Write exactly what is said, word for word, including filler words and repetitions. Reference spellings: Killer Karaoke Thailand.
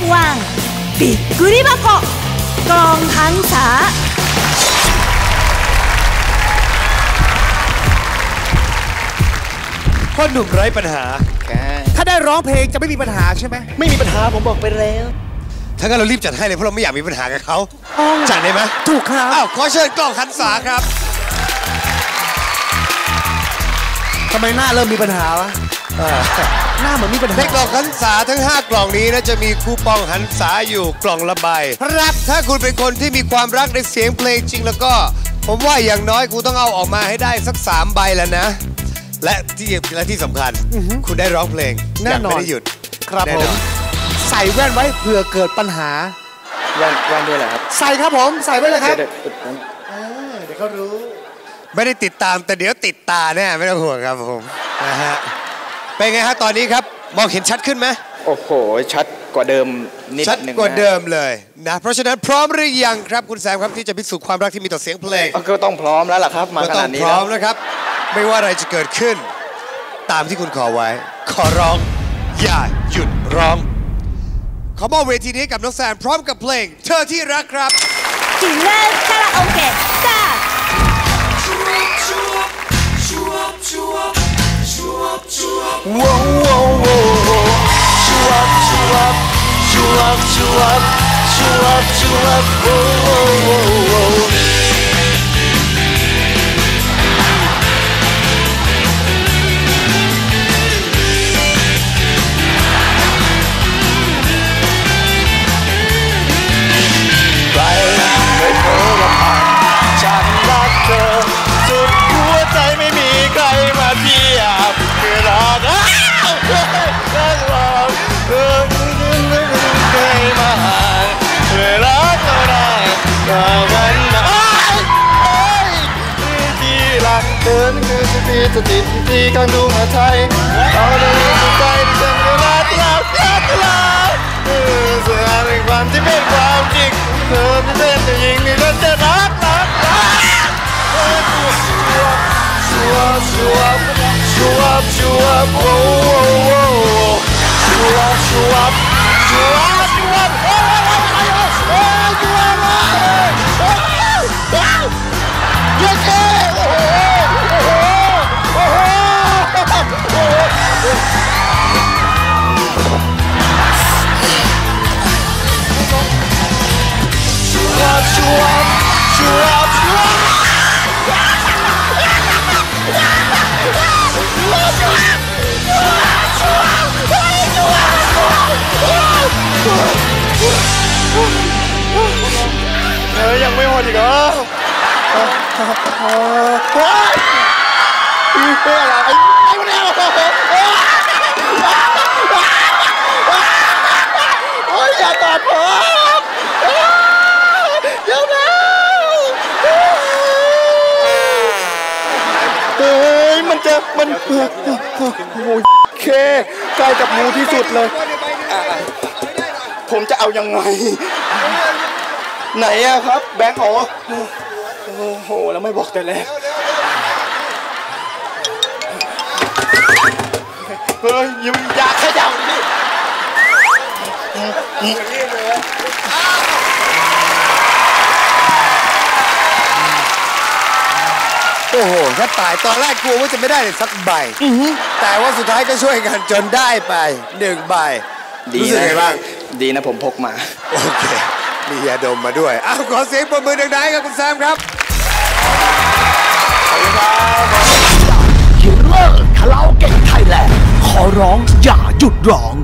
งวังปิดกุริบะโกะกลองหังสาพ่อหนุ่มไร้ปัญหาถ้าได้ร้องเพลงจะไม่มีปัญหาใช่ไหมไม่มีปัญหาผมบอกไปแล้วถ้างั้นเรารีบจัดให้เลยเพราะเราไม่อยากมีปัญหากับเขาจัดได้ไหมถูกครับอ้าวขอเชิญกล้องหันษาครับทำไมหน้าเริ่มมีปัญหาวะหน้าเหมือนมีปัญหาในกล่องหันษาทั้งห้ากล่องนี้นะจะมีคูปองหันษาอยู่กล่องละใบครับถ้าคุณเป็นคนที่มีความรักในเสียงเพลงจริงแล้วก็ผมว่าอย่างน้อยคุณต้องเอาออกมาให้ได้สักสามใบแล้วนะและที่และที่สำคัญคุณได้ร้องเพลงแน่นอนไม่ได้หยุดครับผมใส่แว่นไว้เผื่อเกิดปัญหาแว่นแว่นด้วยเหรอครับใส่ครับผมใส่ไว้เลยครับเดี๋ยวเขารู้ไม่ได้ติดตามแต่เดี๋ยวติดตาแน่ไม่ต้องห่วงครับผมนะฮะเป็นไงฮะตอนนี้ครับมองเห็นชัดขึ้นไหมโอ้โหชัดกว่าเดิมนิดนึงชัดกว่าเดิมเลยนะเพราะฉะนั้นพร้อมหรือยังครับคุณแซมครับที่จะพิสูจน์ความรักที่มีต่อเสียงเพลงก็ต้องพร้อมแล้วล่ะครับมาขนาดนี้พร้อมนะครับไม่ว่าอะไรจะเกิดขึ้นตามที่คุณขอไว้ขอร้องอย่าหยุดร้องขอมอบเวทีนี้กับน้องแซมพร้อมกับเพลงเธอที่รักครับถึงเลิกคาราโอเกะจ้าสติตีกันดูมาไทยเอาแต่รู้ใจฉันก็รักรักรักรักเออเสียงความที่เป็นความจริงเธอไม่เต้นแต่ยิงนี่ก็จะรักรักรักเออชัวร์ชัวร์ชัวร์ชัวร์ชัวร์โอ้โอ้โอ้ชัวร์ชัวร์ชัวร์ชัวร์โอ้โอ้โอ้โอ้ชัวร์เลยโอ้โอ้ยักษ์เอ๋เฮ้ยยังไม่หมดอีกเหรออย่าตอบผมเดี๋ยวนะเฮ้ยมันจะมันโอ้ยเคใกล้กับมูที่สุดเลยผมจะเอายังไงไหนอะครับแบงค์อ๋อโอ้โหแล้วไม่บอกแต่แรกเฮ้ยยิ้มยากขยับนี่โอ้โหแค่ตายตอนแรกกลัวว่าจะไม่ได้เลยสักใบแต่ว่าสุดท้ายก็ช่วยกันจนได้ไปหนึ่งใบรู้สึกไงบ้างดีนะผมพกมาโอเคมียาดมมาด้วยอ้าวขอเสียงปรบมือดังๆกับคุณแซมครับขอบคุณครับฮิลเลอร์คาราโอเกะไทยแลนด์ขอร้องอย่าหยุดร้อง